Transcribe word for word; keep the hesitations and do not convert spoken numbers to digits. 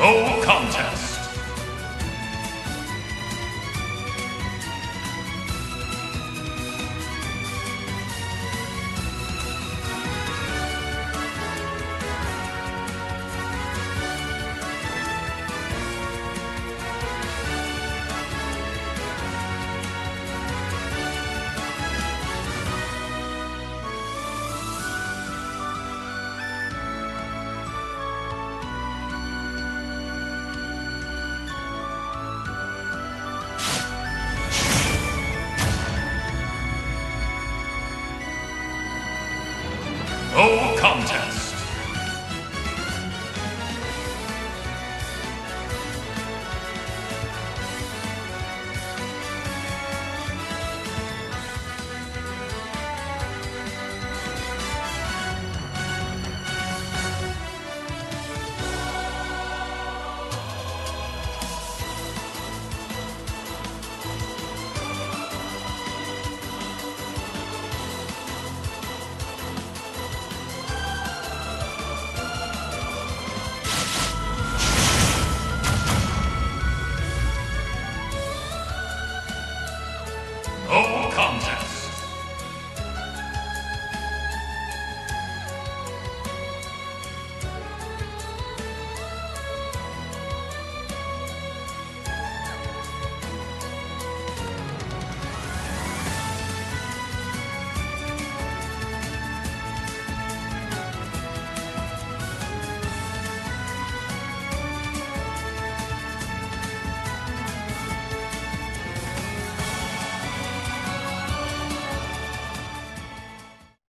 No contest. No contest.